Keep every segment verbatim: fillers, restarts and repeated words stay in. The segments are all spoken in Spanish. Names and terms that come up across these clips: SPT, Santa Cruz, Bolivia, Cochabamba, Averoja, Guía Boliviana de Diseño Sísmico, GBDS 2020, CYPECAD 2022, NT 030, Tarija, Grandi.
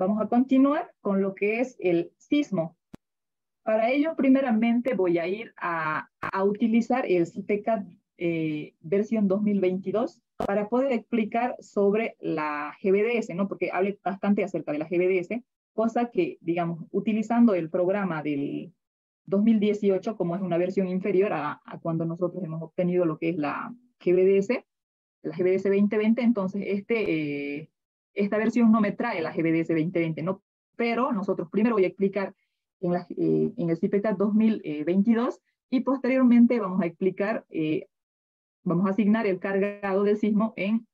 Vamos a continuar con lo que es el sismo. Para ello, primeramente voy a ir a, a utilizar el CYPECAD eh, versión dos mil veintidós para poder explicar sobre la G B D S, ¿no? Porque hablé bastante acerca de la G B D S, cosa que, digamos, utilizando el programa del dos mil dieciocho, como es una versión inferior a, a cuando nosotros hemos obtenido lo que es la G B D S, la G B D S veinte veinte, entonces este, eh, esta versión no me trae la G B D S veinte veinte, ¿no? Pero nosotros primero voy a explicar en, la, eh, en el CYPECAD dos mil veintidós y posteriormente vamos a explicar, eh, vamos a asignar el cargado del sismo en,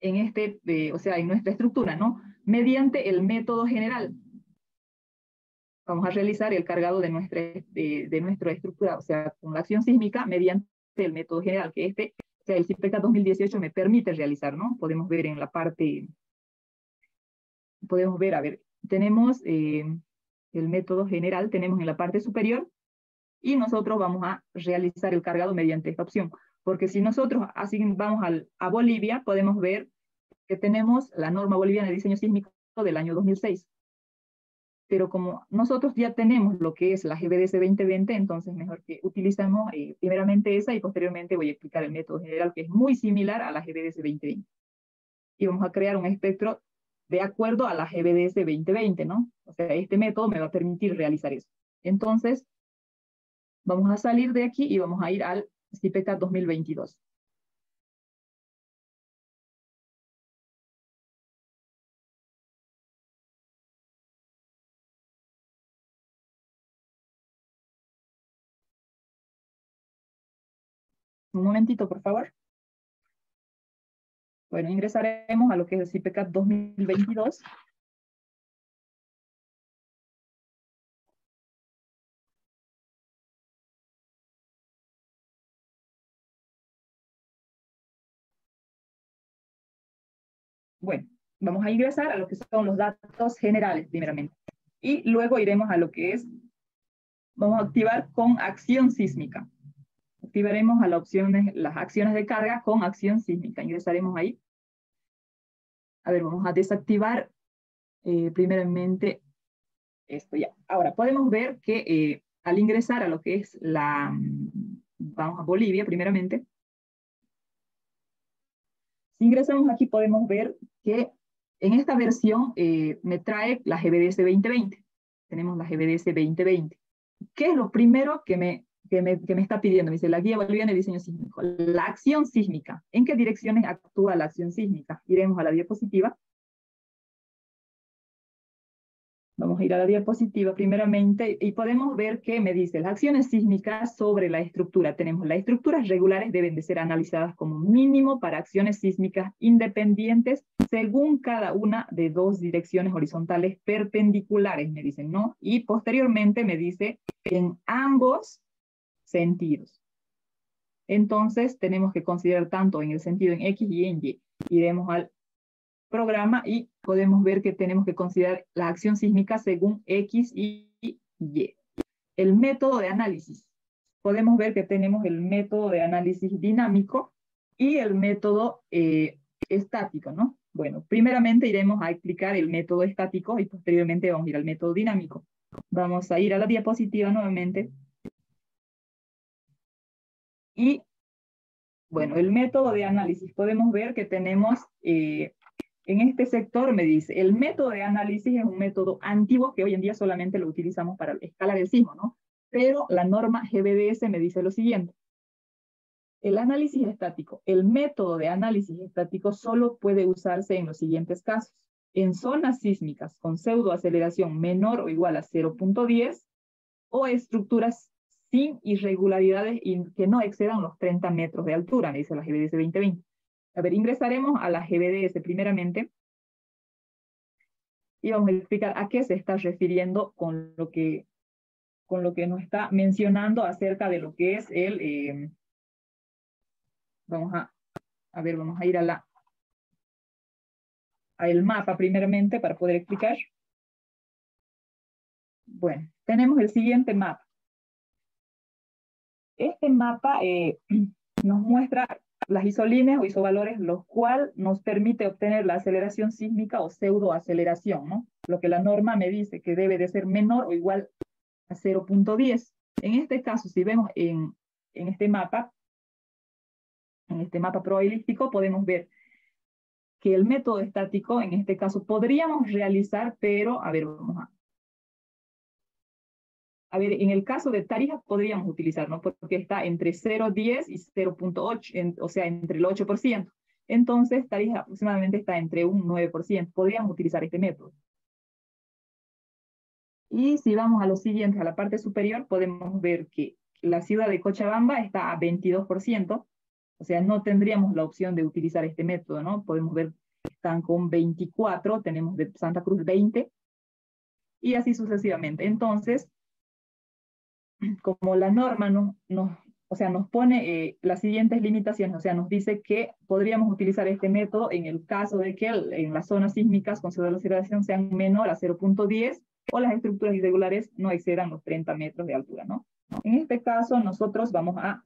en, este, eh, o sea, en nuestra estructura, ¿no? Mediante el método general. Vamos a realizar el cargado de nuestra, de, de nuestra estructura, o sea, con la acción sísmica mediante el método general, que este, o sea, el CYPECAD dos mil dieciocho me permite realizar, ¿no? Podemos ver en la parte, podemos ver, a ver, tenemos eh, el método general, tenemos en la parte superior, y nosotros vamos a realizar el cargado mediante esta opción, porque si nosotros así vamos al, a Bolivia, podemos ver que tenemos la norma boliviana de diseño sísmico del año dos mil seis, pero como nosotros ya tenemos lo que es la G B D S veinte veinte, entonces mejor que utilizamos eh, primeramente esa y posteriormente voy a explicar el método general, que es muy similar a la G B D S veinte veinte. Y vamos a crear un espectro de acuerdo a la G B D S veinte veinte, ¿no? O sea, este método me va a permitir realizar eso. Entonces, vamos a salir de aquí y vamos a ir al CYPECAD dos mil veintidós. Un momentito, por favor. Bueno, ingresaremos a lo que es el CYPECAD dos mil veintidós. Bueno, vamos a ingresar a lo que son los datos generales, primeramente. Y luego iremos a lo que es, vamos a activar con acción sísmica. Activaremos a la opción de, las acciones de carga con acción sísmica. Ingresaremos ahí. A ver, vamos a desactivar eh, primeramente esto ya. Ahora, podemos ver que eh, al ingresar a lo que es la... Vamos a Bolivia primeramente. Si ingresamos aquí podemos ver que en esta versión eh, me trae la G B D S veinte veinte. Tenemos la G B D S veinte veinte. ¿Qué es lo primero que me... Que me, que me está pidiendo? Me dice la guía boliviana de diseño sísmico. La acción sísmica. ¿En qué direcciones actúa la acción sísmica? Iremos a la diapositiva. Vamos a ir a la diapositiva primeramente y podemos ver que me dice las acciones sísmicas sobre la estructura. Tenemos las estructuras regulares deben de ser analizadas como mínimo para acciones sísmicas independientes según cada una de dos direcciones horizontales perpendiculares, me dicen, ¿no? Y posteriormente me dice en ambos sentidos. Entonces tenemos que considerar tanto en el sentido en X y en Y. Iremos al programa y podemos ver que tenemos que considerar la acción sísmica según X y Y. El método de análisis. Podemos ver que tenemos el método de análisis dinámico y el método eh, estático, ¿no? Bueno, primeramente iremos a explicar el método estático y posteriormente vamos a ir al método dinámico. Vamos a ir a la diapositiva nuevamente. Y, bueno, el método de análisis. Podemos ver que tenemos, eh, en este sector me dice, el método de análisis es un método antiguo que hoy en día solamente lo utilizamos para escalar el sismo, ¿no? Pero la norma G B D S me dice lo siguiente. El análisis estático. El método de análisis estático solo puede usarse en los siguientes casos. En zonas sísmicas con pseudoaceleración menor o igual a cero punto diez o estructuras sin irregularidades y que no excedan los treinta metros de altura, me dice la G B D S veinte veinte. A ver, ingresaremos a la G B D S primeramente y vamos a explicar a qué se está refiriendo con lo que, con lo que nos está mencionando acerca de lo que es el... Eh, vamos a, a ver, vamos a ir a la, a el mapa primeramente para poder explicar. Bueno, tenemos el siguiente mapa. Este mapa eh, nos muestra las isolíneas o isovalores, lo cual nos permite obtener la aceleración sísmica o pseudoaceleración, ¿no? Lo que la norma me dice que debe de ser menor o igual a cero punto diez. En este caso, si vemos en, en este mapa, en este mapa probabilístico, podemos ver que el método estático, en este caso, podríamos realizar, pero, a ver, vamos a... A ver, en el caso de Tarija podríamos utilizar, ¿no? Porque está entre cero punto diez y cero punto ocho, o sea, entre el ocho por ciento. Entonces, Tarija aproximadamente está entre un nueve por ciento. Podríamos utilizar este método. Y si vamos a lo siguiente, a la parte superior, podemos ver que la ciudad de Cochabamba está a veintidós por ciento. O sea, no tendríamos la opción de utilizar este método, ¿no? Podemos ver que están con veinticuatro, tenemos de Santa Cruz veinte, y así sucesivamente. Entonces, como la norma no, no, o sea, nos pone eh, las siguientes limitaciones, o sea, nos dice que podríamos utilizar este método en el caso de que el, en las zonas sísmicas con pseudoaceleración sean menor a cero punto diez o las estructuras irregulares no excedan los treinta metros de altura, ¿no? En este caso, nosotros vamos a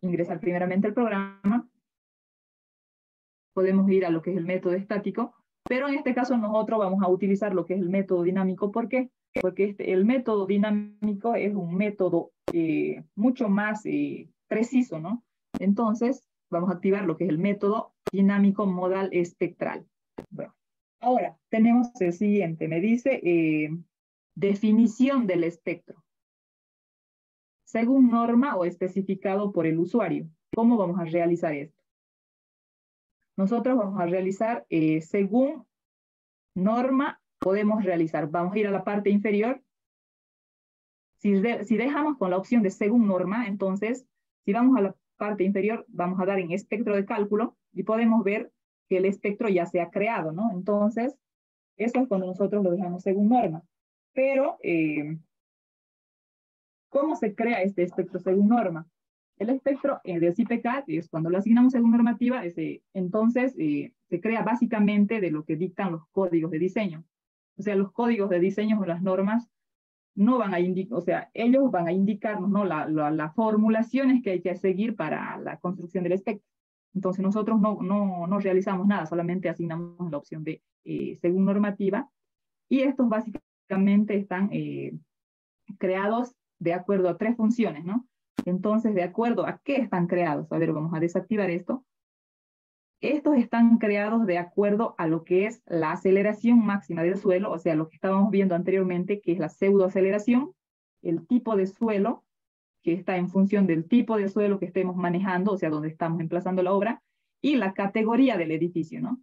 ingresar primeramente al programa. Podemos ir a lo que es el método estático, pero en este caso nosotros vamos a utilizar lo que es el método dinámico. ¿Por qué? Porque este, el método dinámico es un método eh, mucho más eh, preciso, ¿no? Entonces, vamos a activar lo que es el método dinámico modal espectral. Bueno, ahora tenemos el siguiente, me dice eh, definición del espectro, según norma o especificado por el usuario. ¿Cómo vamos a realizar esto? Nosotros vamos a realizar eh, según norma. Podemos realizar, vamos a ir a la parte inferior. Si, de, si dejamos con la opción de según norma, entonces, si vamos a la parte inferior, vamos a dar en espectro de cálculo y podemos ver que el espectro ya se ha creado, ¿no? Entonces, eso es cuando nosotros lo dejamos según norma. Pero, eh, ¿cómo se crea este espectro según norma? El espectro eh, de CYPECAD, es cuando lo asignamos según normativa, es, eh, entonces eh, se crea básicamente de lo que dictan los códigos de diseño. O sea, los códigos de diseño o las normas no van a indicar, o sea, ellos van a indicarnos, ¿no? la, la, las formulaciones que hay que seguir para la construcción del espectro. Entonces nosotros no, no, no realizamos nada, solamente asignamos la opción de eh, según normativa, y estos básicamente están eh, creados de acuerdo a tres funciones, ¿no? Entonces, ¿de acuerdo a qué están creados? A ver, vamos a desactivar esto. Estos están creados de acuerdo a lo que es la aceleración máxima del suelo, o sea, lo que estábamos viendo anteriormente, que es la pseudoaceleración, el tipo de suelo, que está en función del tipo de suelo que estemos manejando, o sea, donde estamos emplazando la obra, y la categoría del edificio, ¿no?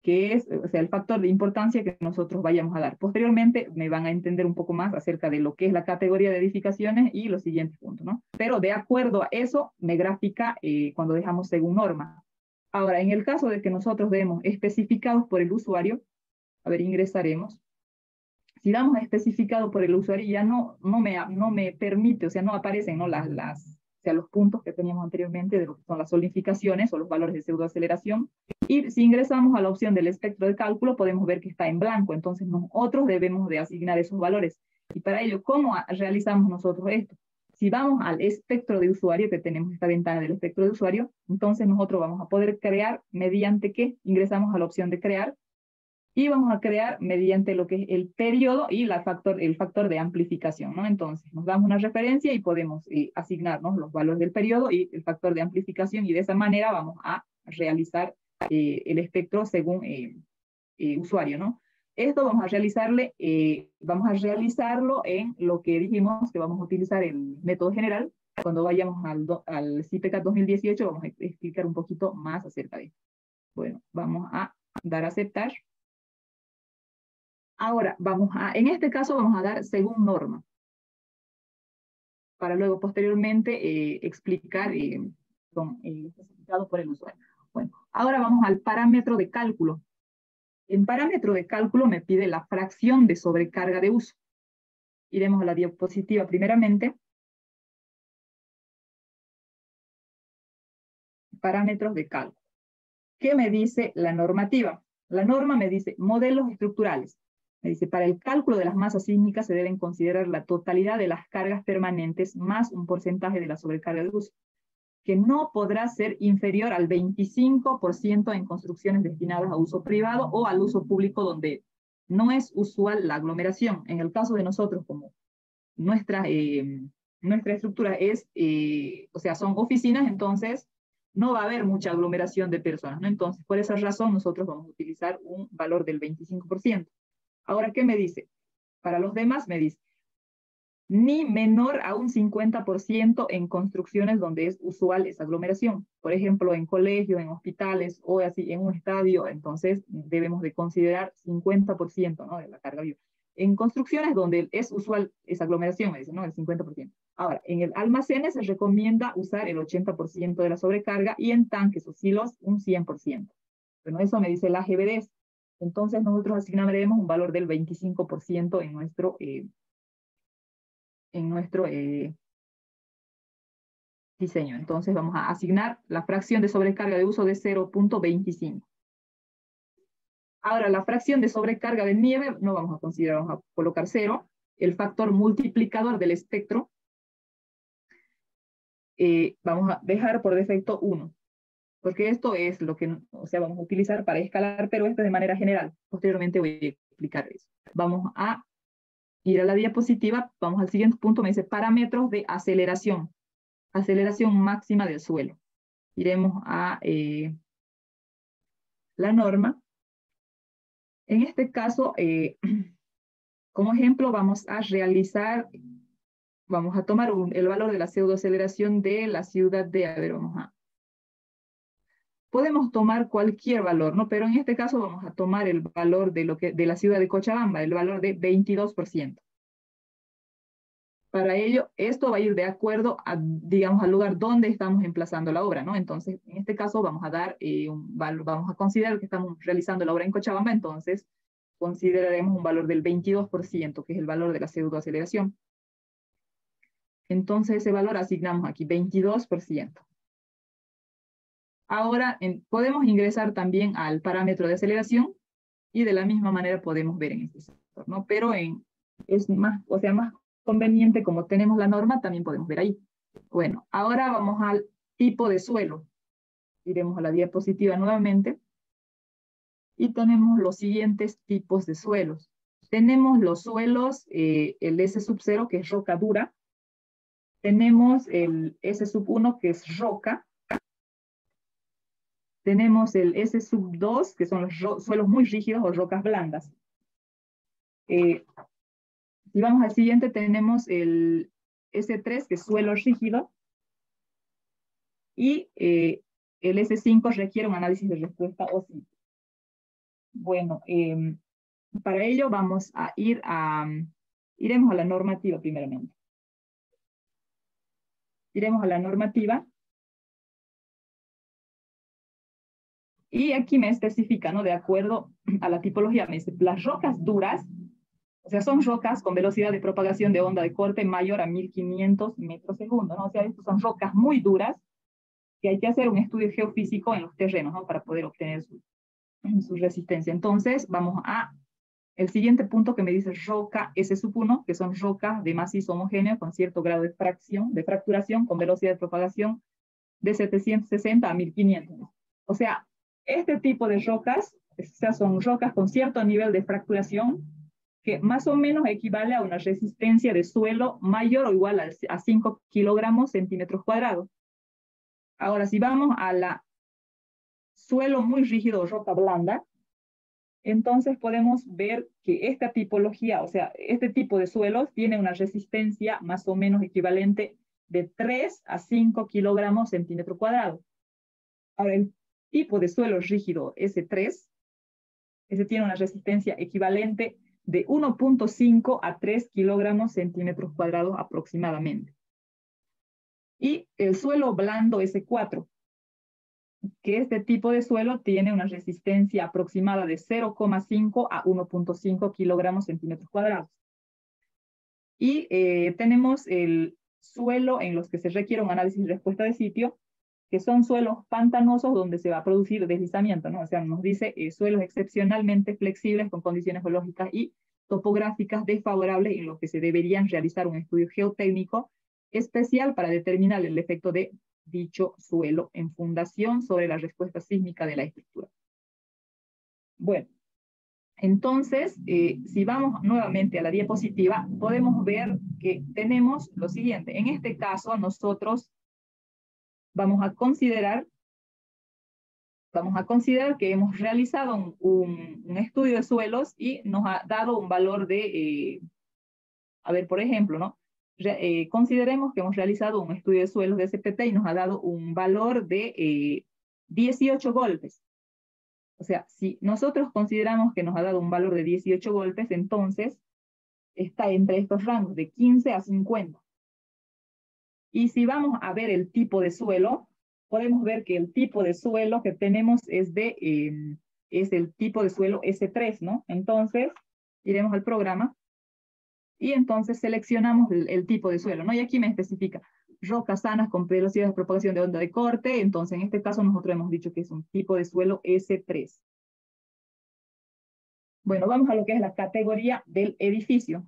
Que es, o sea, el factor de importancia que nosotros vayamos a dar. Posteriormente me van a entender un poco más acerca de lo que es la categoría de edificaciones y los siguientes puntos, ¿no? Pero de acuerdo a eso, me grafica eh, cuando dejamos según norma. Ahora, en el caso de que nosotros demos especificados por el usuario, a ver, ingresaremos. Si damos especificado por el usuario, ya no, no, me, no me permite, o sea, no aparecen, ¿no? Las, las, o sea, los puntos que teníamos anteriormente de lo que son las solidificaciones o los valores de pseudoaceleración. Y si ingresamos a la opción del espectro de cálculo, podemos ver que está en blanco. Entonces, nosotros debemos de asignar esos valores. Y para ello, ¿cómo realizamos nosotros esto? Si vamos al espectro de usuario, que tenemos esta ventana del espectro de usuario, entonces nosotros vamos a poder crear mediante que ingresamos a la opción de crear y vamos a crear mediante lo que es el periodo y la factor, el factor de amplificación, ¿no? Entonces nos damos una referencia y podemos eh, asignarnos los valores del periodo y el factor de amplificación, y de esa manera vamos a realizar eh, el espectro según eh, eh, usuario, ¿no? Esto vamos a, realizarle, eh, vamos a realizarlo en lo que dijimos que vamos a utilizar el método general. Cuando vayamos al, do, al CYPECAD dos mil dieciocho vamos a explicar un poquito más acerca de esto. Bueno, vamos a dar a aceptar. Ahora, vamos a, en este caso vamos a dar según norma, para luego posteriormente eh, explicar eh, con el especificado por el usuario. Bueno, ahora vamos al parámetro de cálculo. En parámetro de cálculo me pide la fracción de sobrecarga de uso. Iremos a la diapositiva primeramente. Parámetros de cálculo. ¿Qué me dice la normativa? La norma me dice modelos estructurales. Me dice, para el cálculo de las masas sísmicas se deben considerar la totalidad de las cargas permanentes más un porcentaje de la sobrecarga de uso. que no podrá ser inferior al veinticinco por ciento en construcciones destinadas a uso privado o al uso público donde no es usual la aglomeración. En el caso de nosotros, como nuestra, eh, nuestra estructura es, eh, o sea, son oficinas, entonces no va a haber mucha aglomeración de personas, ¿no? Entonces, por esa razón, nosotros vamos a utilizar un valor del veinticinco por ciento. Ahora, ¿qué me dice? Para los demás me dice, ni menor a un cincuenta por ciento en construcciones donde es usual esa aglomeración. Por ejemplo, en colegios, en hospitales o así, en un estadio, entonces debemos de considerar cincuenta por ciento, ¿no?, de la carga viva. En construcciones donde es usual esa aglomeración, me dice, ¿no?, el cincuenta por ciento. Ahora, en el almacén se recomienda usar el ochenta por ciento de la sobrecarga y en tanques o silos un cien por ciento. Bueno, eso me dice la G B D S. Entonces nosotros asignaremos un valor del veinticinco por ciento en nuestro... Eh, en nuestro eh, diseño. Entonces vamos a asignar la fracción de sobrecarga de uso de cero punto veinticinco. Ahora, la fracción de sobrecarga de nieve no vamos a considerar, vamos a colocar cero. El factor multiplicador del espectro eh, vamos a dejar por defecto uno, porque esto es lo que, o sea, vamos a utilizar para escalar, pero esto es de manera general. Posteriormente voy a explicar eso. Vamos a ir a la diapositiva, vamos al siguiente punto, me dice parámetros de aceleración, aceleración máxima del suelo. Iremos a eh, la norma. En este caso, eh, como ejemplo, vamos a realizar, vamos a tomar un, el valor de la pseudoaceleración de la ciudad de Averoja. Podemos tomar cualquier valor, ¿no? Pero en este caso vamos a tomar el valor de, lo que, de la ciudad de Cochabamba, el valor de veintidós por ciento. Para ello, esto va a ir de acuerdo a, digamos, al lugar donde estamos emplazando la obra, ¿no? Entonces, en este caso vamos a dar, eh, un valor, vamos a considerar que estamos realizando la obra en Cochabamba, entonces consideraremos un valor del veintidós por ciento, que es el valor de la pseudoaceleración. Entonces, ese valor asignamos aquí, veintidós por ciento. Ahora en, podemos ingresar también al parámetro de aceleración y de la misma manera podemos ver en este sector, ¿no? Pero en, es más, o sea, más conveniente, como tenemos la norma, también podemos ver ahí. Bueno, ahora vamos al tipo de suelo. Iremos a la diapositiva nuevamente. Y tenemos los siguientes tipos de suelos. Tenemos los suelos, eh, el S sub cero, que es roca dura. Tenemos el S sub uno, que es roca. Tenemos el S sub dos, que son los suelos muy rígidos o rocas blandas. Eh, y vamos al siguiente, tenemos el S tres, que es suelo rígido. Y eh, el S cinco requiere un análisis de respuesta O C I. Bueno, eh, para ello vamos a ir a... Iremos a la normativa primeramente. Iremos a la normativa. Y aquí me especifica, ¿no?, de acuerdo a la tipología, me dice, las rocas duras, o sea, son rocas con velocidad de propagación de onda de corte mayor a mil quinientos metros segundo, ¿no? O sea, estas son rocas muy duras que hay que hacer un estudio geofísico en los terrenos, ¿no?, para poder obtener su, su resistencia. Entonces, vamos a el siguiente punto que me dice roca S uno, que son rocas de macizo homogéneo con cierto grado de fracción, de fracturación con velocidad de propagación de setecientos sesenta a mil quinientos. ¿No? O sea, este tipo de rocas, o sea, son rocas con cierto nivel de fracturación que más o menos equivale a una resistencia de suelo mayor o igual a cinco kilogramos centímetros cuadrados. Ahora, si vamos a la suelo muy rígido o roca blanda, entonces podemos ver que esta tipología, o sea, este tipo de suelos tiene una resistencia más o menos equivalente de tres a cinco kilogramos centímetros cuadrados. Ahora, el tipo de suelo rígido S tres, ese tiene una resistencia equivalente de uno punto cinco a tres kilogramos centímetros cuadrados aproximadamente. Y el suelo blando S cuatro, que este tipo de suelo tiene una resistencia aproximada de cero coma cinco a uno punto cinco kilogramos centímetros cuadrados. Y eh, tenemos el suelo en los que se requiere un análisis y respuesta de sitio, que son suelos pantanosos donde se va a producir deslizamiento, ¿no? O sea, nos dice eh, suelos excepcionalmente flexibles con condiciones geológicas y topográficas desfavorables en los que se deberían realizar un estudio geotécnico especial para determinar el efecto de dicho suelo en fundación sobre la respuesta sísmica de la estructura. Bueno, entonces, eh, si vamos nuevamente a la diapositiva, podemos ver que tenemos lo siguiente. En este caso, nosotros vamos a considerar, vamos a considerar que hemos realizado un, un, un estudio de suelos y nos ha dado un valor de, eh, a ver, por ejemplo, ¿no? Eh, consideremos que hemos realizado un estudio de suelos de S P T y nos ha dado un valor de eh, dieciocho golpes. O sea, si nosotros consideramos que nos ha dado un valor de dieciocho golpes, entonces está entre estos rangos de quince a cincuenta. Y si vamos a ver el tipo de suelo, podemos ver que el tipo de suelo que tenemos es, de, eh, es el tipo de suelo S tres, ¿no? Entonces, iremos al programa. Y entonces seleccionamos el, el tipo de suelo, ¿no? Y aquí me especifica rocas sanas con velocidad de propagación de onda de corte. Entonces, en este caso, nosotros hemos dicho que es un tipo de suelo S tres. Bueno, vamos a lo que es la categoría del edificio.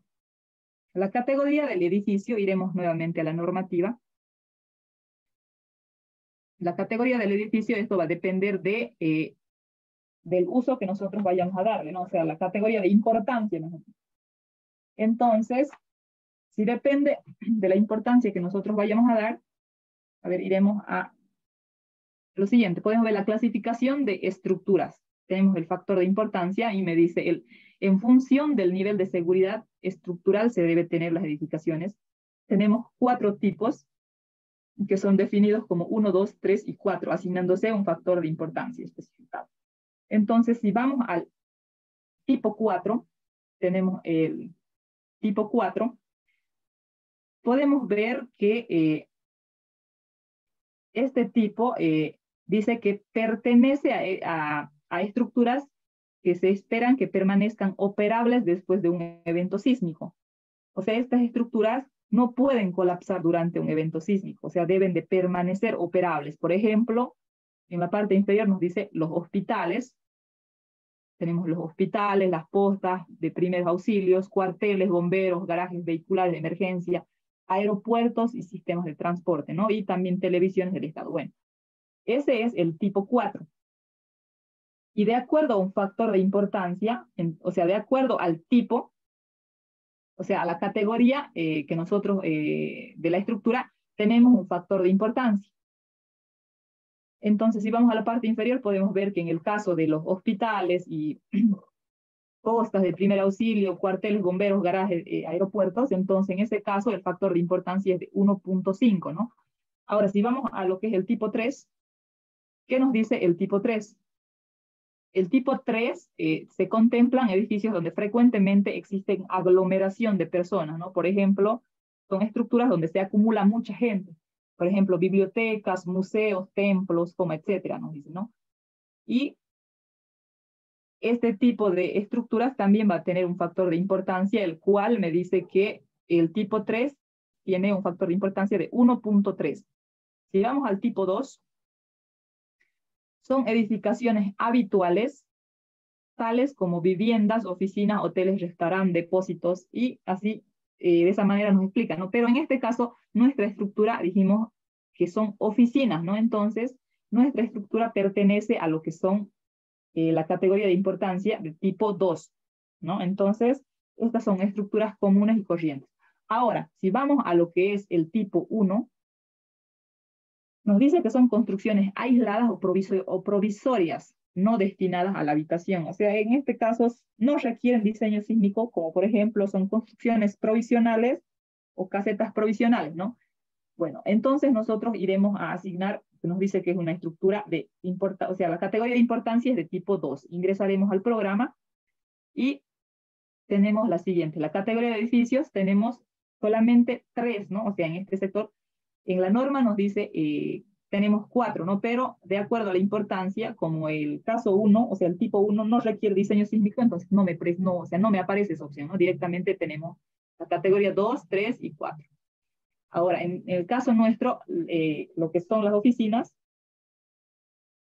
La categoría del edificio, iremos nuevamente a la normativa. La categoría del edificio, esto va a depender de, eh, del uso que nosotros vayamos a darle, ¿no? O sea, la categoría de importancia, ¿no? Entonces, si depende de la importancia que nosotros vayamos a dar, a ver, iremos a lo siguiente. Podemos ver la clasificación de estructuras. Tenemos el factor de importancia y me dice, el, en función del nivel de seguridad estructural se debe tener las edificaciones. Tenemos cuatro tipos que son definidos como uno, dos, tres y cuatro, asignándose un factor de importancia especificado. Entonces, si vamos al tipo cuatro, tenemos el... Tipo cuatro, podemos ver que eh, este tipo eh, dice que pertenece a, a, a estructuras que se esperan que permanezcan operables después de un evento sísmico. O sea, estas estructuras no pueden colapsar durante un evento sísmico, o sea, deben de permanecer operables. Por ejemplo, en la parte inferior nos dice los hospitales. Tenemos los hospitales, las postas de primeros auxilios, cuarteles, bomberos, garajes vehiculares de emergencia, aeropuertos y sistemas de transporte, ¿no? Y también televisiones del Estado. Bueno, ese es el tipo cuatro. Y de acuerdo a un factor de importancia, en, o sea, de acuerdo al tipo, o sea, a la categoría eh, que nosotros, eh, de la estructura, tenemos un factor de importancia. Entonces, si vamos a la parte inferior, podemos ver que en el caso de los hospitales y postas de primer auxilio, cuarteles, bomberos, garajes, eh, aeropuertos, entonces en ese caso el factor de importancia es de uno punto cinco, ¿no? Ahora, si vamos a lo que es el tipo tres, ¿qué nos dice el tipo tres? El tipo tres eh, se contemplan edificios donde frecuentemente existen aglomeración de personas, ¿no? Por ejemplo, son estructuras donde se acumula mucha gente. Por ejemplo, bibliotecas, museos, templos, como etcétera, nos dicen, ¿no? Y este tipo de estructuras también va a tener un factor de importancia, el cual me dice que el tipo tres tiene un factor de importancia de uno punto tres. Si vamos al tipo dos, son edificaciones habituales, tales como viviendas, oficinas, hoteles, restaurantes, depósitos y así. Eh, de esa manera nos explican, ¿no? Pero en este caso, nuestra estructura, dijimos que son oficinas, ¿no? Entonces, nuestra estructura pertenece a lo que son eh, la categoría de importancia de tipo dos, ¿no? Entonces, estas son estructuras comunes y corrientes. Ahora, si vamos a lo que es el tipo uno, nos dice que son construcciones aisladas o, provisor- o provisorias, no destinadas a la habitación. O sea, en este caso no requieren diseño sísmico, como por ejemplo son construcciones provisionales o casetas provisionales, ¿no? Bueno, entonces nosotros iremos a asignar, nos dice que es una estructura de importancia, o sea, la categoría de importancia es de tipo dos. Ingresaremos al programa y tenemos la siguiente. La categoría de edificios tenemos solamente tres, ¿no? O sea, en este sector, en la norma nos dice... Eh, tenemos cuatro, ¿no? Pero de acuerdo a la importancia, como el caso uno, o sea, el tipo uno no requiere diseño sísmico, entonces no me, pre no, o sea, no me aparece esa opción, ¿no? Directamente tenemos la categoría dos, tres y cuatro. Ahora, en el caso nuestro, eh, lo que son las oficinas,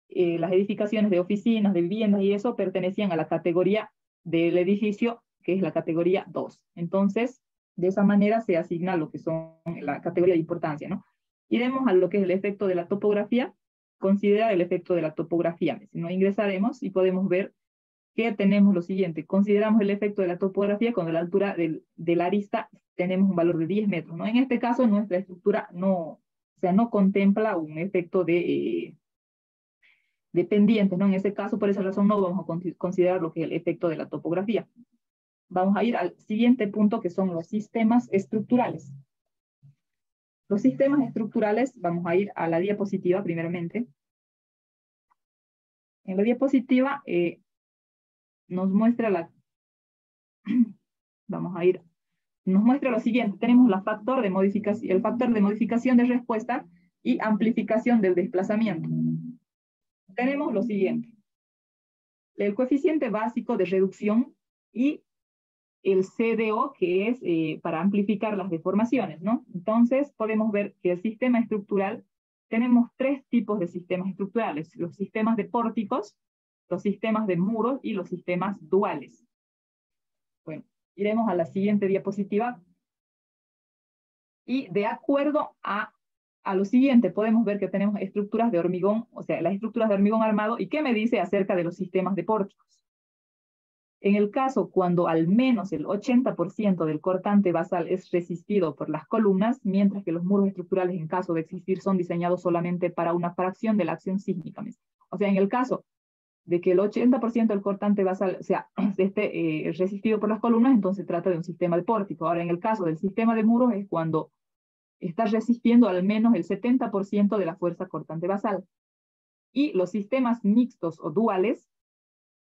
eh, las edificaciones de oficinas, de viviendas y eso, pertenecían a la categoría del edificio, que es la categoría dos. Entonces, de esa manera se asigna lo que son la categoría de importancia, ¿no? Iremos a lo que es el efecto de la topografía, considerar el efecto de la topografía. Si no, ingresaremos y podemos ver que tenemos lo siguiente. Consideramos el efecto de la topografía cuando la altura del, de la arista tenemos un valor de diez metros, ¿no? En este caso, nuestra estructura no, o sea, no contempla un efecto de, eh, de pendiente, ¿no? En este caso, por esa razón, no vamos a considerar lo que es el efecto de la topografía. Vamos a ir al siguiente punto, que son los sistemas estructurales. Los sistemas estructurales, vamos a ir a la diapositiva primeramente. En la diapositiva eh, nos muestra la... Vamos a ir... Nos muestra lo siguiente. Tenemos la factor de modificación, el factor de modificación de respuesta y amplificación del desplazamiento. Tenemos lo siguiente. El coeficiente básico de reducción y el C D O, que es eh, para amplificar las deformaciones, ¿no? Entonces, podemos ver que el sistema estructural, tenemos tres tipos de sistemas estructurales, los sistemas de pórticos, los sistemas de muros y los sistemas duales. Bueno, iremos a la siguiente diapositiva. Y de acuerdo a, a lo siguiente, podemos ver que tenemos estructuras de hormigón, o sea, las estructuras de hormigón armado, ¿y qué me dice acerca de los sistemas de pórticos? En el caso cuando al menos el ochenta por ciento del cortante basal es resistido por las columnas, mientras que los muros estructurales en caso de existir son diseñados solamente para una fracción de la acción sísmica. O sea, en el caso de que el ochenta por ciento del cortante basal sea esté eh, resistido por las columnas, entonces se trata de un sistema de pórtico. Ahora, en el caso del sistema de muros es cuando está resistiendo al menos el setenta por ciento de la fuerza cortante basal. Y los sistemas mixtos o duales,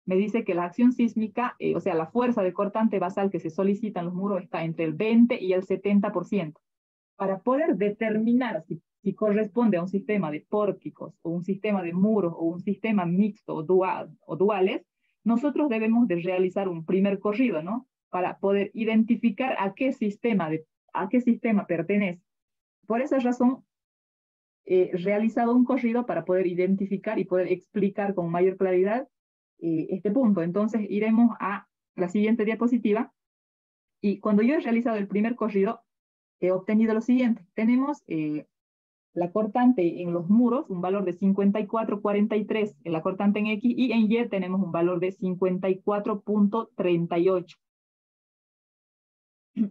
me dice que la acción sísmica, eh, o sea, la fuerza de cortante basal que se solicita en los muros está entre el veinte y el setenta por ciento. Para poder determinar si, si corresponde a un sistema de pórticos, o un sistema de muros, o un sistema mixto o, dual, o duales, nosotros debemos de realizar un primer corrido, ¿no? Para poder identificar a qué sistema, de, a qué sistema pertenece. Por esa razón, he eh, realizado un corrido para poder identificar y poder explicar con mayor claridad este punto. Entonces iremos a la siguiente diapositiva y cuando yo he realizado el primer corrido he obtenido lo siguiente. Tenemos eh, la cortante en los muros, un valor de cincuenta y cuatro punto cuarenta y tres, en la cortante en X, y en Y tenemos un valor de cincuenta y cuatro punto treinta y ocho.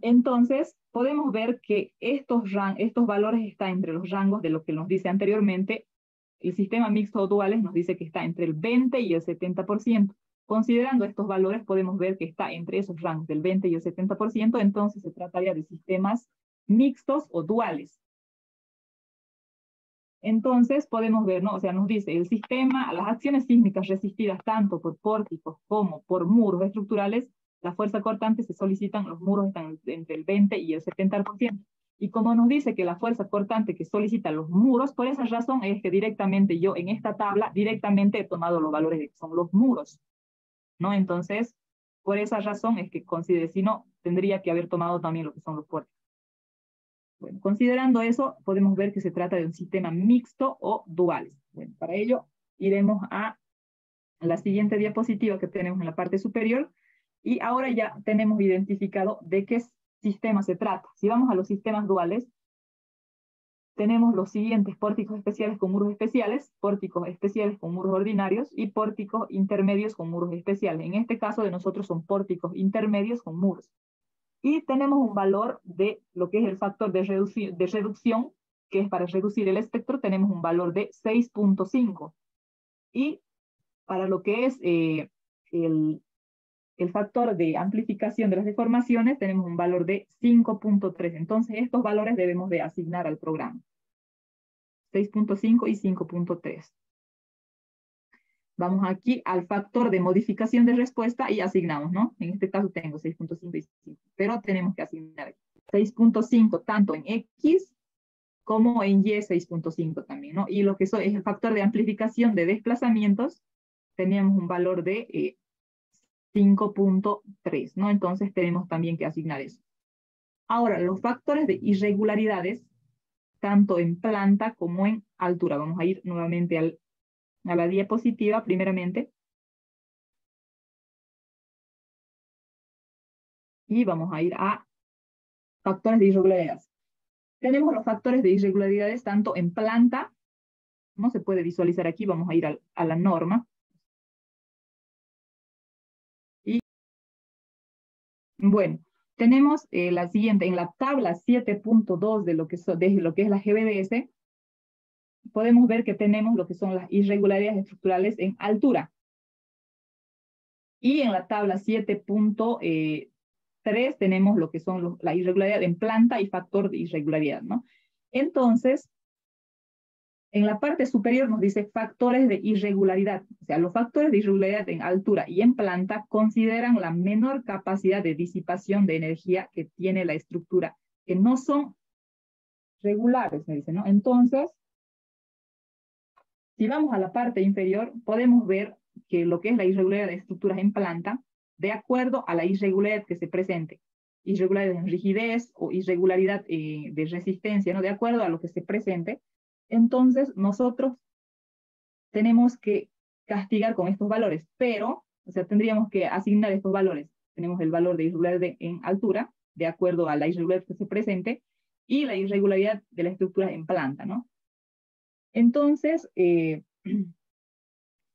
Entonces podemos ver que estos, estos valores están entre los rangos de lo que nos dice anteriormente. El sistema mixto o duales nos dice que está entre el veinte y el setenta por ciento. Considerando estos valores, podemos ver que está entre esos rangos del veinte y el setenta por ciento, entonces se trataría de sistemas mixtos o duales. Entonces, podemos ver, ¿no? O sea, nos dice el sistema, las acciones sísmicas resistidas tanto por pórticos como por muros estructurales, la fuerza cortante se solicitan, los muros están entre el veinte y el setenta por ciento. Y como nos dice que la fuerza cortante que solicitan los muros, por esa razón es que directamente yo en esta tabla, directamente he tomado los valores de que son los muros, ¿no? Entonces, por esa razón es que considere, si no, tendría que haber tomado también lo que son los pórticos. Bueno, considerando eso, podemos ver que se trata de un sistema mixto o duales. Bueno, para ello, iremos a la siguiente diapositiva que tenemos en la parte superior. Y ahora ya tenemos identificado de qué es sistema se trata. Si vamos a los sistemas duales, tenemos los siguientes: pórticos especiales con muros especiales, pórticos especiales con muros ordinarios y pórticos intermedios con muros especiales. En este caso de nosotros son pórticos intermedios con muros. Y tenemos un valor de lo que es el factor de, reduc de reducción, que es para reducir el espectro, tenemos un valor de seis punto cinco. Y para lo que es eh, el... el factor de amplificación de las deformaciones, tenemos un valor de cinco punto tres. Entonces, estos valores debemos de asignar al programa. seis punto cinco y cinco punto tres. Vamos aquí al factor de modificación de respuesta y asignamos, ¿no? En este caso tengo seis punto cinco y cinco, pero tenemos que asignar seis punto cinco tanto en X como en Y, seis punto cinco también, ¿no? Y lo que es el factor de amplificación de desplazamientos, teníamos un valor de... Eh, cinco punto tres, ¿no? Entonces tenemos también que asignar eso. Ahora, los factores de irregularidades, tanto en planta como en altura. Vamos a ir nuevamente al, a la diapositiva, primeramente. Y vamos a ir a factores de irregularidades. Tenemos los factores de irregularidades tanto en planta, no se puede visualizar aquí, vamos a ir a, a la norma. Y bueno, tenemos eh, la siguiente, en la tabla siete punto dos de, so, de lo que es la G B D S, podemos ver que tenemos lo que son las irregularidades estructurales en altura. Y en la tabla siete punto tres tenemos lo que son lo, la irregularidad en planta y factor de irregularidad, ¿no? Entonces, en la parte superior nos dice factores de irregularidad. O sea, los factores de irregularidad en altura y en planta consideran la menor capacidad de disipación de energía que tiene la estructura, que no son regulares, me dice, ¿no? Entonces, si vamos a la parte inferior, podemos ver que lo que es la irregularidad de estructuras en planta, de acuerdo a la irregularidad que se presente, irregularidad en rigidez o irregularidad eh, de resistencia, ¿no? De acuerdo a lo que se presente, entonces nosotros tenemos que castigar con estos valores, pero, o sea, tendríamos que asignar estos valores. Tenemos el valor de irregularidad de, en altura, de acuerdo a la irregularidad que se presente, y la irregularidad de la estructura en planta, ¿no? Entonces, eh,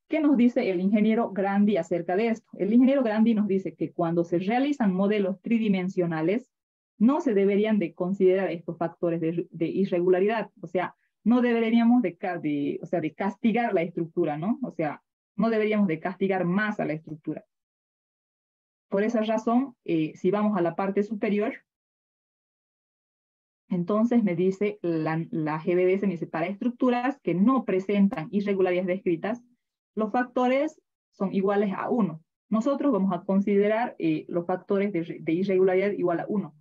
¿qué nos dice el ingeniero Grandi acerca de esto? El ingeniero Grandi nos dice que cuando se realizan modelos tridimensionales, no se deberían de considerar estos factores de, de irregularidad, o sea, no deberíamos de, de, o sea, de castigar la estructura, ¿no? O sea, no deberíamos de castigar más a la estructura. Por esa razón, eh, si vamos a la parte superior, entonces me dice, la, la G B D S me dice, para estructuras que no presentan irregularidades descritas, los factores son iguales a uno. Nosotros vamos a considerar eh, los factores de, de irregularidad igual a uno.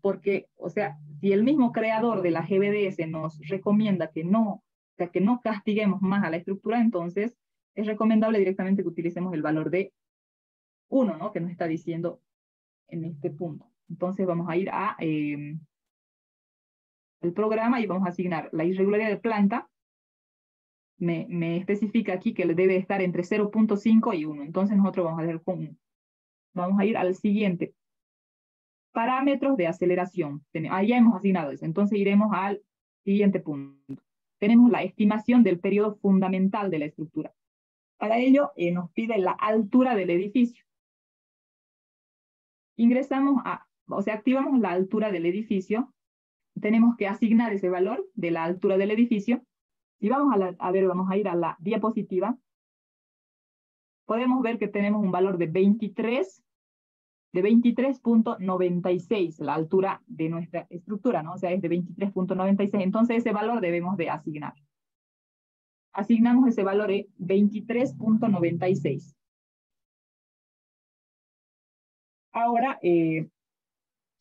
Porque, o sea, si el mismo creador de la G B D S nos recomienda que no, o sea, que no castiguemos más a la estructura, entonces es recomendable directamente que utilicemos el valor de uno, ¿no? Que nos está diciendo en este punto. Entonces vamos a ir a... Eh, el programa y vamos a asignar la irregularidad de planta, me, me especifica aquí que debe estar entre cero punto cinco y uno, entonces nosotros vamos a dejar con uno. Vamos a ir al siguiente. Parámetros de aceleración, ahí ya hemos asignado eso, entonces iremos al siguiente punto. Tenemos la estimación del periodo fundamental de la estructura. Para ello eh, nos pide la altura del edificio. Ingresamos a, o sea, activamos la altura del edificio. Tenemos que asignar ese valor de la altura del edificio. Si vamos a, la, a ver, vamos a ir a la diapositiva. Podemos ver que tenemos un valor de veintitrés, de veintitrés punto noventa y seis, la altura de nuestra estructura, ¿no? O sea, es de veintitrés punto noventa y seis. Entonces, ese valor debemos de asignar. Asignamos ese valor de veintitrés punto noventa y seis. Ahora, eh,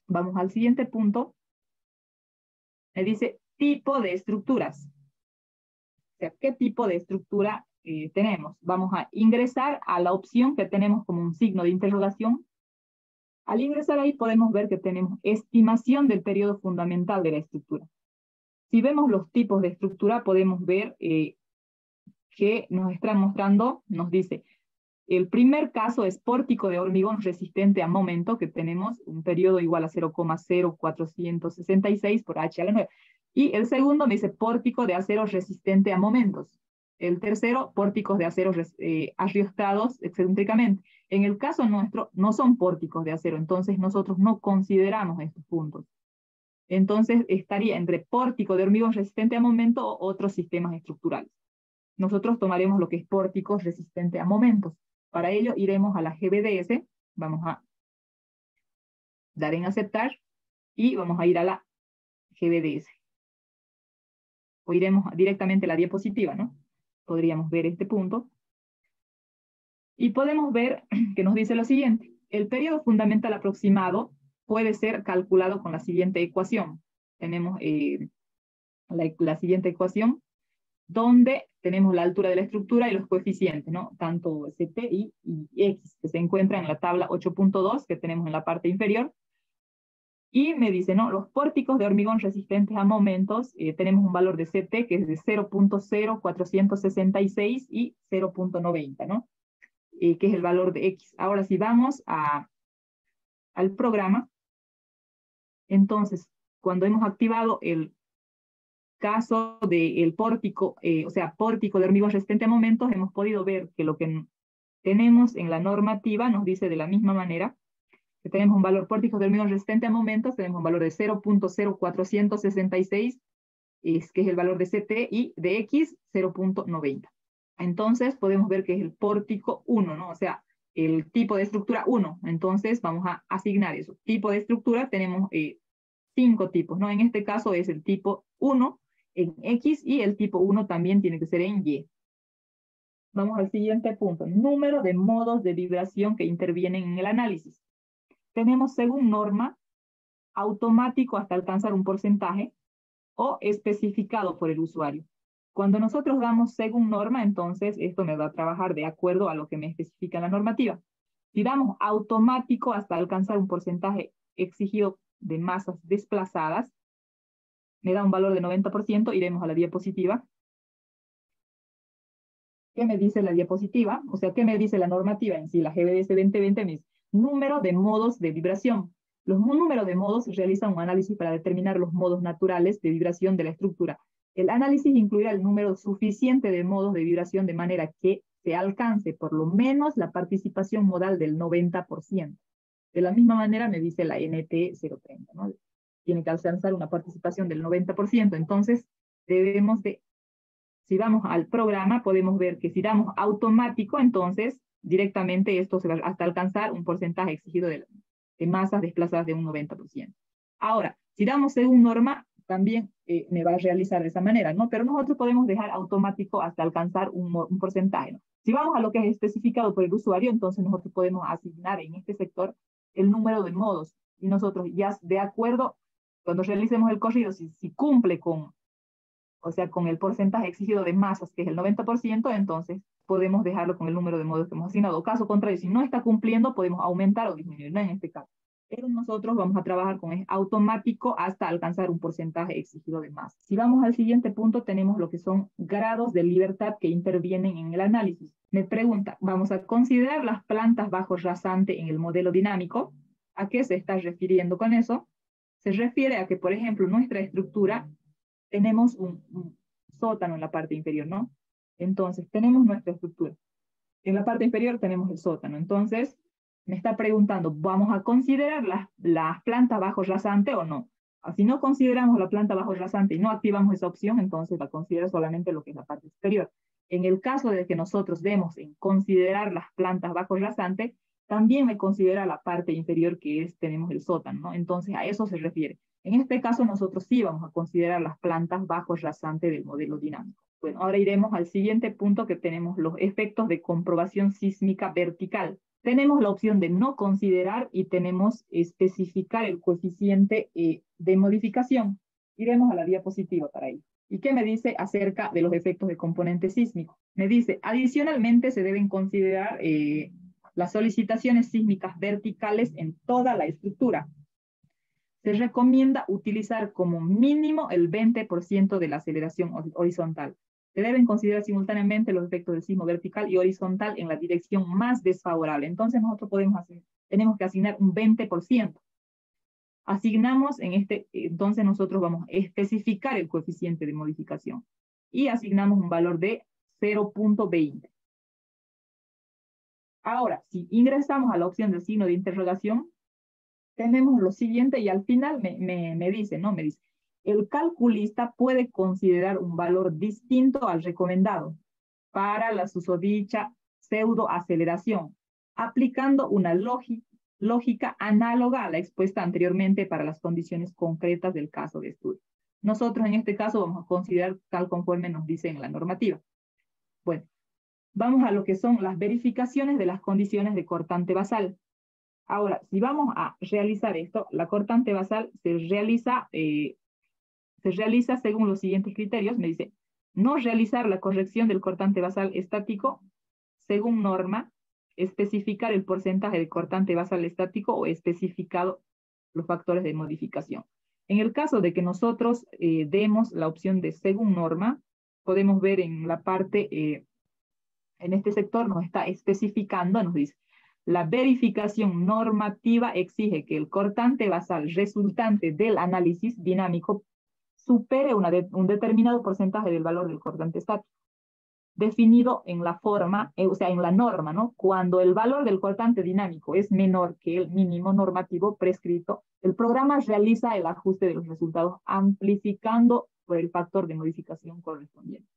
vamos al siguiente punto. Me dice tipo de estructuras. O sea, ¿qué tipo de estructura eh, tenemos? Vamos a ingresar a la opción que tenemos como un signo de interrogación. Al ingresar ahí podemos ver que tenemos estimación del periodo fundamental de la estructura. Si vemos los tipos de estructura, podemos ver eh, que nos están mostrando, nos dice, el primer caso es pórtico de hormigón resistente a momento, que tenemos un periodo igual a cero coma cero cuatrocientos sesenta y seis por H a la nueve. Y el segundo me dice pórtico de acero resistente a momentos. El tercero, pórticos de acero eh, arriostados excéntricamente. En el caso nuestro, no son pórticos de acero, entonces nosotros no consideramos estos puntos. Entonces estaría entre pórtico de hormigón resistente a momento o otros sistemas estructurales. Nosotros tomaremos lo que es pórticos resistente a momentos. Para ello iremos a la G B D S, vamos a dar en aceptar y vamos a ir a la G B D S. O iremos directamente a la diapositiva, ¿no? Podríamos ver este punto. Y podemos ver que nos dice lo siguiente. El periodo fundamental aproximado puede ser calculado con la siguiente ecuación. Tenemos eh, la, la siguiente ecuación, donde tenemos la altura de la estructura y los coeficientes, ¿no? Tanto C T y, y X, que se encuentra en la tabla ocho punto dos, que tenemos en la parte inferior. Y me dice, ¿no? Los pórticos de hormigón resistentes a momentos, eh, tenemos un valor de C T que es de cero punto cero cuatrocientos sesenta y seis y cero punto noventa, ¿no? Eh, que es el valor de X. Ahora, si vamos a, al programa, entonces, cuando hemos activado el caso del pórtico, eh, o sea, pórtico de hormigón resistente a momentos, hemos podido ver que lo que tenemos en la normativa nos dice de la misma manera que tenemos un valor pórtico de hormigón resistente a momentos, tenemos un valor de cero punto cero cuatrocientos sesenta y seis, es, que es el valor de C T, y de X, cero punto noventa. Entonces, podemos ver que es el pórtico uno, ¿no? O sea, el tipo de estructura uno. Entonces, vamos a asignar eso. Tipo de estructura, tenemos eh, cinco tipos, ¿no? En este caso es el tipo uno en X, y el tipo uno también tiene que ser en Y. Vamos al siguiente punto. Número de modos de vibración que intervienen en el análisis. Tenemos, según norma, automático hasta alcanzar un porcentaje o especificado por el usuario. Cuando nosotros damos según norma, entonces esto me va a trabajar de acuerdo a lo que me especifica la normativa. Si damos automático hasta alcanzar un porcentaje exigido de masas desplazadas, me da un valor de noventa por ciento, iremos a la diapositiva. ¿Qué me dice la diapositiva? O sea, ¿qué me dice la normativa en sí? La G B D S veinte veinte me dice número de modos de vibración. Los números de modos realizan un análisis para determinar los modos naturales de vibración de la estructura. El análisis incluirá el número suficiente de modos de vibración de manera que se alcance por lo menos la participación modal del noventa por ciento. De la misma manera me dice la N T cero treinta, ¿no? Tiene que alcanzar una participación del noventa por ciento. Entonces, debemos de, si vamos al programa, podemos ver que si damos automático, entonces directamente esto se va hasta alcanzar un porcentaje exigido de, de masas desplazadas de un noventa por ciento. Ahora, si damos según norma, también eh, me va a realizar de esa manera, ¿no? Pero nosotros podemos dejar automático hasta alcanzar un, un porcentaje, ¿no? Si vamos a lo que es especificado por el usuario, entonces nosotros podemos asignar en este sector el número de modos, y nosotros ya de acuerdo, cuando realicemos el corrido, si, si cumple con, o sea, con el porcentaje exigido de masas, que es el noventa por ciento, entonces podemos dejarlo con el número de modos que hemos asignado. Caso contrario, si no está cumpliendo, podemos aumentar o disminuir, ¿no? En este caso. Pero nosotros vamos a trabajar con es automático hasta alcanzar un porcentaje exigido de masa. Si vamos al siguiente punto, tenemos lo que son grados de libertad que intervienen en el análisis. Me pregunta, ¿vamos a considerar las plantas bajo rasante en el modelo dinámico? ¿A qué se está refiriendo con eso? Se refiere a que, por ejemplo, nuestra estructura, tenemos un, un sótano en la parte inferior, ¿no? Entonces, tenemos nuestra estructura. En la parte inferior tenemos el sótano. Entonces, me está preguntando, ¿vamos a considerar las, las plantas bajo rasante o no? Si no consideramos la planta bajo rasante y no activamos esa opción, entonces va a considerar solamente lo que es la parte superior. En el caso de que nosotros demos en considerar las plantas bajo rasante, también me considera la parte inferior, que es, tenemos el sótano, ¿no? Entonces a eso se refiere. En este caso nosotros sí vamos a considerar las plantas bajo rasante del modelo dinámico. Bueno, ahora iremos al siguiente punto, que tenemos los efectos de comprobación sísmica vertical. Tenemos la opción de no considerar y tenemos especificar el coeficiente eh, de modificación. Iremos a la diapositiva para ello. ¿Y qué me dice acerca de los efectos de componente sísmico? Me dice, adicionalmente se deben considerar eh, las solicitaciones sísmicas verticales en toda la estructura. Se recomienda utilizar como mínimo el veinte por ciento de la aceleración horizontal. Se deben considerar simultáneamente los efectos del sismo vertical y horizontal en la dirección más desfavorable. Entonces nosotros podemos hacer, tenemos que asignar un veinte por ciento. Asignamos en este, entonces nosotros vamos a especificar el coeficiente de modificación y asignamos un valor de cero punto veinte. Ahora, si ingresamos a la opción del signo de interrogación, tenemos lo siguiente, y al final me, me, me dice, ¿no? Me dice, el calculista puede considerar un valor distinto al recomendado para la susodicha pseudoaceleración, aplicando una lógica análoga a la expuesta anteriormente para las condiciones concretas del caso de estudio. Nosotros en este caso vamos a considerar tal conforme nos dice en la normativa. Bueno, vamos a lo que son las verificaciones de las condiciones de cortante basal. Ahora, si vamos a realizar esto, la cortante basal se realiza... Eh, Se realiza según los siguientes criterios, me dice, no realizar la corrección del cortante basal estático según norma, especificar el porcentaje de cortante basal estático o especificado los factores de modificación. En el caso de que nosotros eh, demos la opción de según norma, podemos ver en la parte, eh, en este sector nos está especificando, nos dice, La verificación normativa exige que el cortante basal resultante del análisis dinámico supere una de, un determinado porcentaje del valor del cortante estático, definido en la forma, eh, o sea, en la norma, ¿no? Cuando el valor del cortante dinámico es menor que el mínimo normativo prescrito, el programa realiza el ajuste de los resultados amplificando por el factor de modificación correspondiente.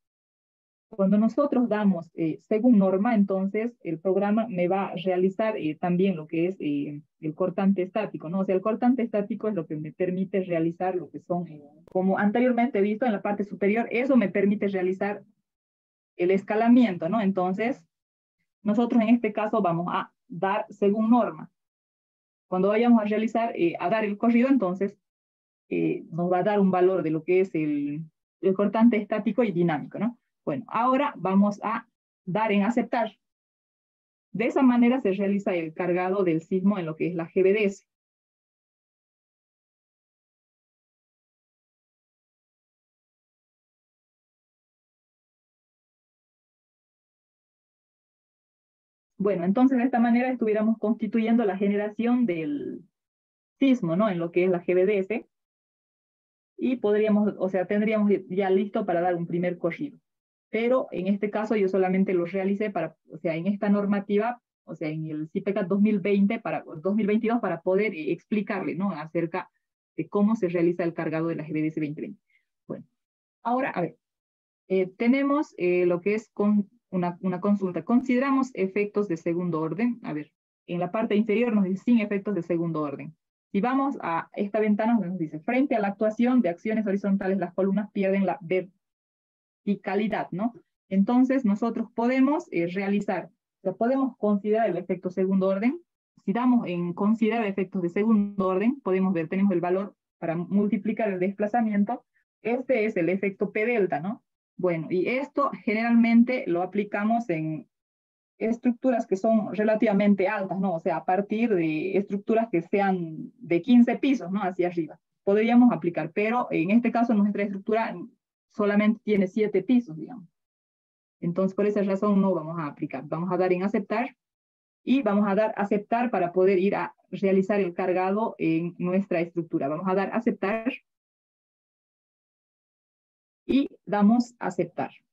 Cuando nosotros damos, eh, según norma, entonces el programa me va a realizar eh, también lo que es eh, el cortante estático, ¿no? O sea, el cortante estático es lo que me permite realizar lo que son, eh, como anteriormente visto en la parte superior, eso me permite realizar el escalamiento, ¿no? Entonces, nosotros en este caso vamos a dar según norma. Cuando vayamos a realizar, eh, a dar el corrido, entonces eh, nos va a dar un valor de lo que es el, el cortante estático y dinámico, ¿no? Bueno, ahora vamos a dar en aceptar. De esa manera se realiza el cargado del sismo en lo que es la G B D S. Bueno, entonces de esta manera estuviéramos constituyendo la generación del sismo, ¿no? En lo que es la G B D S. Y podríamos, o sea, tendríamos ya listo para dar un primer corrido. Pero en este caso yo solamente lo realicé para, o sea, en esta normativa, o sea, en el CYPECAD dos mil veinte para, dos mil veintidós, para poder explicarle, ¿no? Acerca de cómo se realiza el cargado de la G B D S veinte veinte. Bueno, ahora, a ver, eh, tenemos eh, lo que es con una, una consulta. Consideramos efectos de segundo orden. A ver, en la parte inferior nos dice sin efectos de segundo orden. Si vamos a esta ventana, nos dice, frente a la actuación de acciones horizontales, las columnas pierden la verticalidad. Y calidad, ¿no? Entonces nosotros podemos eh, realizar, o sea, podemos considerar el efecto segundo orden. Si damos en considerar efectos de segundo orden, podemos ver, tenemos el valor para multiplicar el desplazamiento. Este es el efecto P delta, ¿no? Bueno, y esto generalmente lo aplicamos en estructuras que son relativamente altas, ¿no? O sea, a partir de estructuras que sean de quince pisos, ¿no? Hacia arriba. Podríamos aplicar, pero en este caso nuestra estructura solamente tiene siete pisos, digamos. Entonces, por esa razón no vamos a aplicar. Vamos a dar en aceptar y vamos a dar aceptar para poder ir a realizar el cargado en nuestra estructura. Vamos a dar aceptar y damos aceptar.